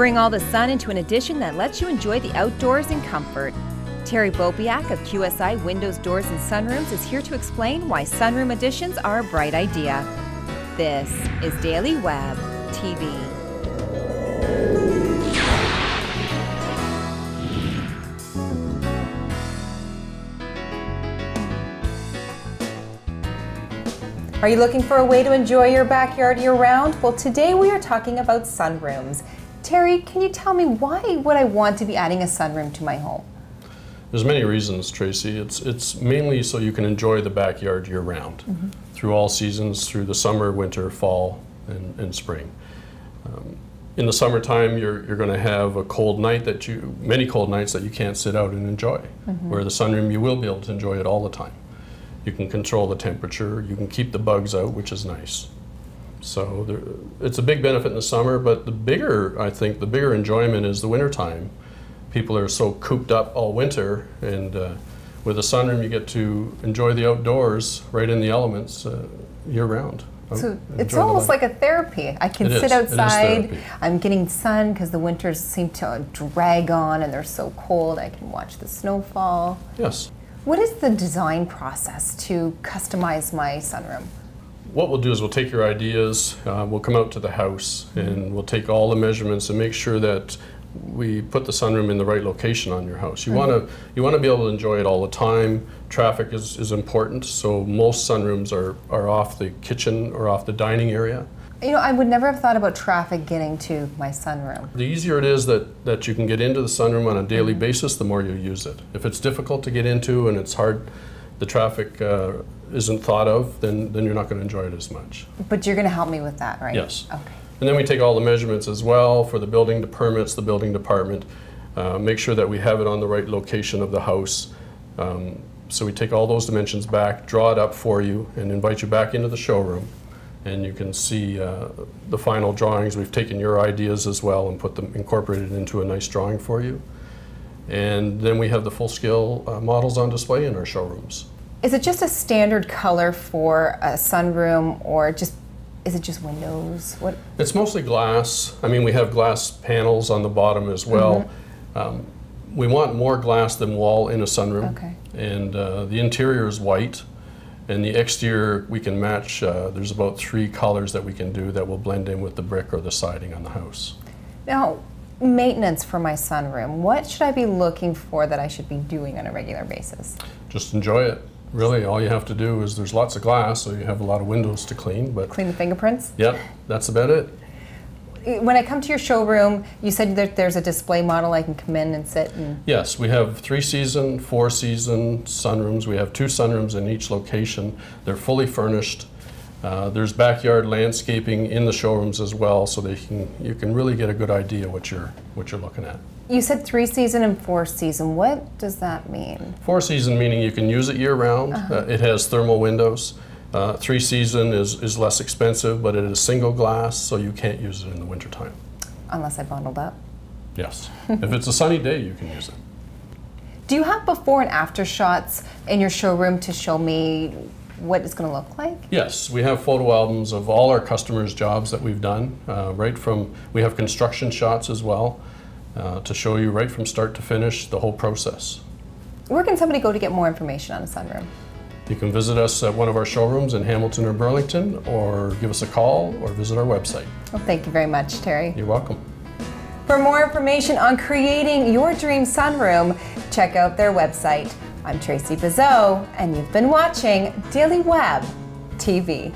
Bring all the sun into an addition that lets you enjoy the outdoors in comfort. Terry Bobiak of QSI Windows, Doors, and Sunrooms is here to explain why sunroom additions are a bright idea. This is Daily Web TV. Are you looking for a way to enjoy your backyard year-round? Well, today we are talking about sunrooms. Terry, can you tell me why would I want to be adding a sunroom to my home? There's many reasons, Tracy. It's mainly so you can enjoy the backyard year-round, through all seasons, through the summer, winter, fall, and spring. In the summertime, you're going to have a cold night that many cold nights that you can't sit out and enjoy. Where the sunroom, you will be able to enjoy it all the time. You can control the temperature, you can keep the bugs out, which is nice. So it's a big benefit in the summer, but I think the bigger enjoyment is the wintertime. People are so cooped up all winter, and with a sunroom you get to enjoy the outdoors right in the elements year round. So it's almost like a therapy. I can sit outside, I'm getting sun because the winters seem to drag on and they're so cold, I can watch the snowfall. Yes. What is the design process to customize my sunroom? What we'll do is we'll take your ideas, we'll come out to the house, and we'll take all the measurements and make sure that we put the sunroom in the right location on your house. You want to be able to enjoy it all the time. Traffic is important, so most sunrooms are off the kitchen or off the dining area. You know, I would never have thought about traffic getting to my sunroom. The easier it is that you can get into the sunroom on a daily basis, the more you use it. If it's difficult to get into and it's hard, the traffic isn't thought of, then you're not going to enjoy it as much. But you're going to help me with that, right? Yes. Okay. And then we take all the measurements as well for the building, the permits, the building department, make sure that we have it on the right location of the house. So we take all those dimensions back, draw it up for you, and invite you back into the showroom. And you can see the final drawings. We've taken your ideas as well and incorporated into a nice drawing for you. And then we have the full-scale models on display in our showrooms. Is it just a standard color for a sunroom, or is it just windows? What? It's mostly glass. I mean, we have glass panels on the bottom as well. We want more glass than wall in a sunroom. Okay. And the interior is white. And the exterior, we can match, there's about 3 colors that we can do that will blend in with the brick or the siding on the house. Now, maintenance for my sunroom, what should I be looking for that I should be doing on a regular basis? Just enjoy it. Really, all you have to do is, there's lots of glass, so you have a lot of windows to clean. But clean the fingerprints? Yep, that's about it. When I come to your showroom, you said that there's a display model I can come in and sit and... Yes, we have 3-season, 4-season sunrooms. We have 2 sunrooms in each location. They're fully furnished. There's backyard landscaping in the showrooms as well, so that you can really get a good idea what you're looking at. You said 3-season and 4-season. What does that mean? 4-season meaning you can use it year-round. It has thermal windows. 3-season is less expensive, but it is single glass, so you can't use it in the wintertime. Unless I bundled up. Yes. If it's a sunny day, you can use it. Do you have before and after shots in your showroom to show me what it's going to look like? Yes, we have photo albums of all our customers' jobs that we've done. We have construction shots as well to show you right from start to finish the whole process. Where can somebody go to get more information on a sunroom? You can visit us at one of our showrooms in Hamilton or Burlington, or give us a call, or visit our website. Well, thank you very much, Terry. You're welcome. For more information on creating your dream sunroom, check out their website. I'm Tracy Bizot, and you've been watching Daily Web TV.